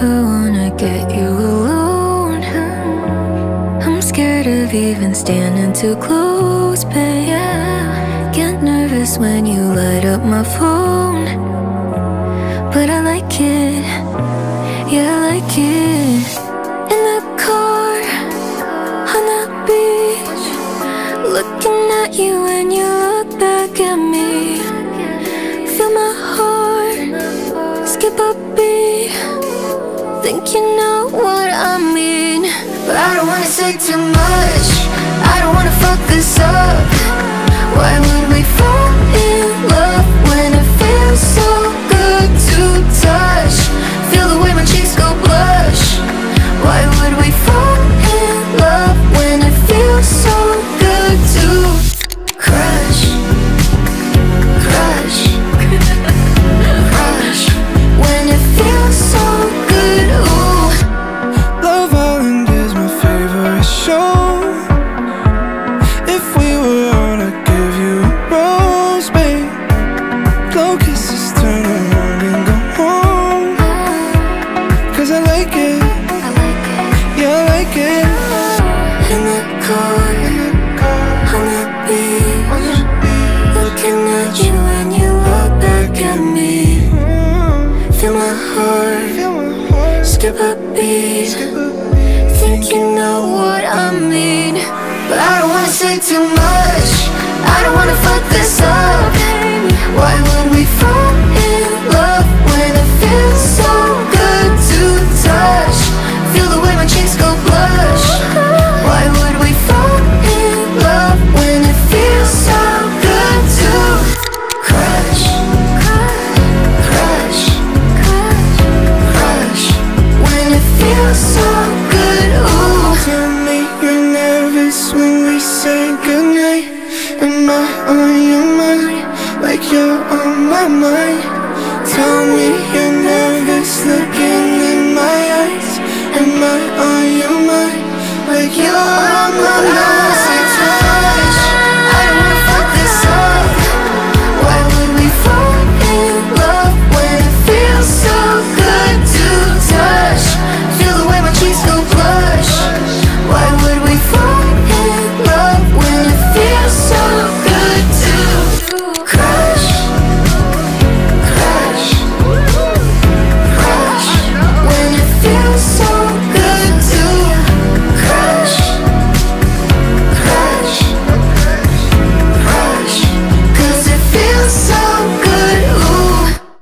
never wanna get you alone. I'm scared of even standing too close, but yeah, get nervous when you light up my phone. But I like it, yeah, I like it. In the car, on the beach, looking at you and you look back at me. Feel my heart skip a beat, think you know what I mean. But I don't wanna say too much, I don't wanna fuck this up. Why would we fall in love when it feels so good to touch? Feel the way my cheeks go blush. Why would we fall in love when it feels so good to crush? Crush, crush, when it feels so good, ooh. Love Island is my favorite show. If we were on, I'd give you a rose, babe. Blow kisses, turn around and go home. 'Cause I like it, yeah, I like it. In the car, on the beach, looking at you and you look back at me. Feel my heart skip a beat, think you know what I mean. But I don't wanna say too much, I don't wanna fuck this up. Why would we fall in love when it feels so good to touch? Feel the way my cheeks go blush. Why would we fall in love when it feels so good to crush? Crush, crush, when it feels so good, ooh. Tell me you're nervous when we say goodnight. Am I on your mind? Like you're on my mind. Tell me you're nervous looking in my eyes. Am I on your mind? Like you're on my mind.